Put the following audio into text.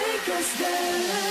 Take us there.